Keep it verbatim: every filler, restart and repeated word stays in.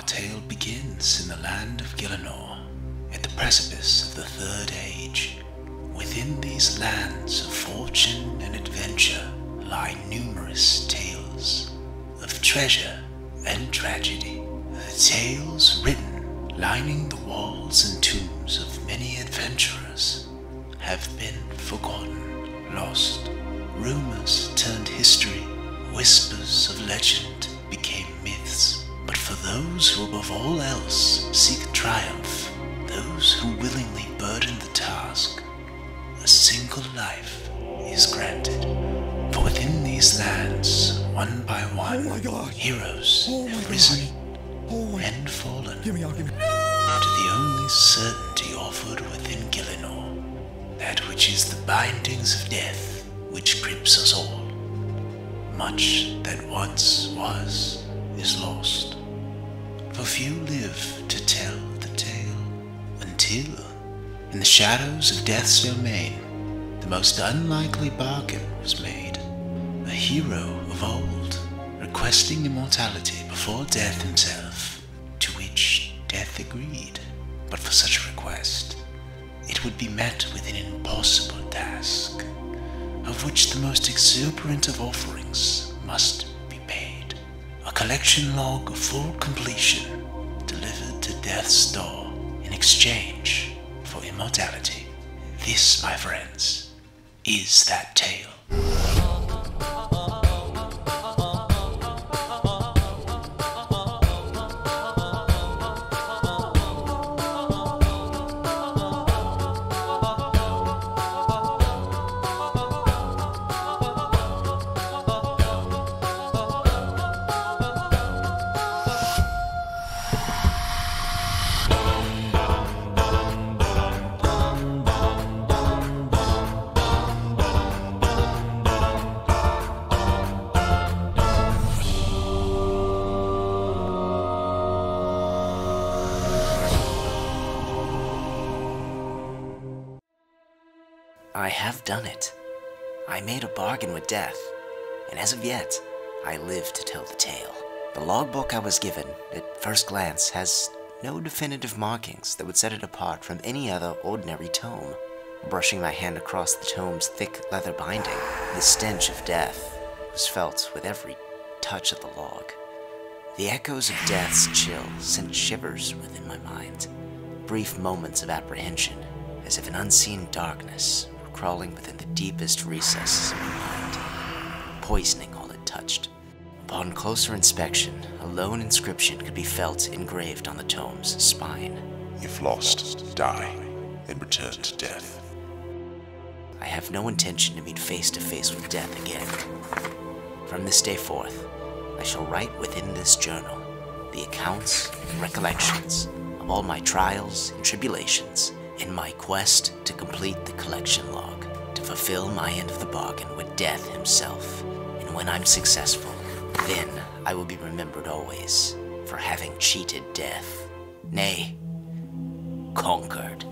our tale begins in the land of Gielinor, at the precipice of the Third Age. Within these lands of fortune and adventure lie numerous tales of treasure and tragedy. The tales written lining the walls and tombs of many adventurers have been forgotten, lost. Rumors turned history, whispers of legend became myths. But for those who above all else seek triumph, those who willingly burden the task, a single life is granted. For within these lands, one by one, oh heroes oh have risen oh and fallen give me, give me. to the only certainty offered within Gielinor, that which is the bindings of death which grips us all. Much that once was is lost, for few live to tell the tale, until, in the shadows of death's domain, the most unlikely bargain was made. A hero of old, requesting immortality before death himself, to which death agreed. But for such a request, it would be met with an impossible task, of which the most exuberant of offerings must be paid. A collection log of full completion, delivered to death's door in exchange for immortality. This, my friends, is that tale. I have done it. I made a bargain with death, and as of yet, I live to tell the tale. The logbook I was given, at first glance, has no definitive markings that would set it apart from any other ordinary tome. Brushing my hand across the tome's thick leather binding, the stench of death was felt with every touch of the log. The echoes of death's chill sent shivers within my mind, brief moments of apprehension, as if an unseen darkness crawling within the deepest recesses of my mind, poisoning all it touched. Upon closer inspection, a lone inscription could be felt engraved on the tome's spine. If lost, die, and return to death. I have no intention to meet face to face with death again. From this day forth, I shall write within this journal the accounts and recollections of all my trials and tribulations, in my quest to complete the collection log, to fulfill my end of the bargain with death himself. And when I'm successful, then I will be remembered always for having cheated death, nay, conquered.